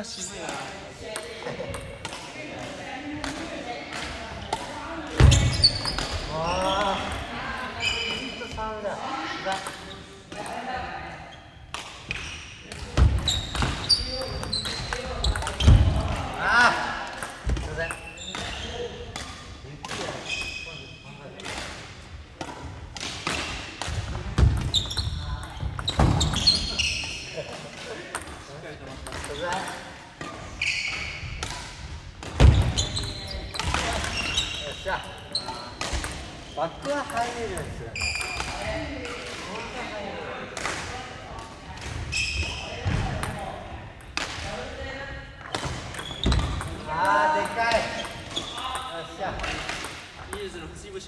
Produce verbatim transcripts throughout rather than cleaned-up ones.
な、渋いな。ああ、ちょっとサーブだ。ああ、すいません。バックは入れるんですよね。あー、でかい。よっしゃ。いいですね、節々に。よ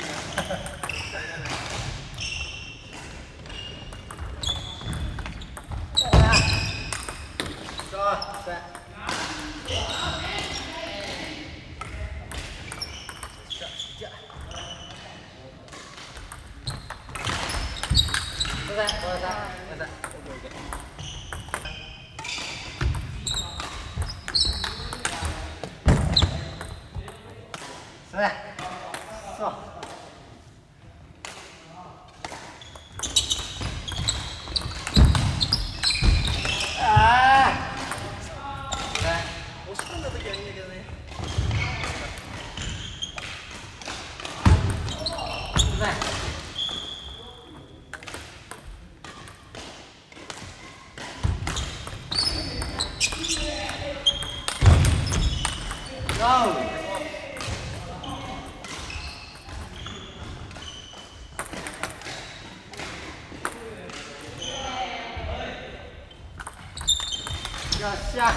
っしゃ。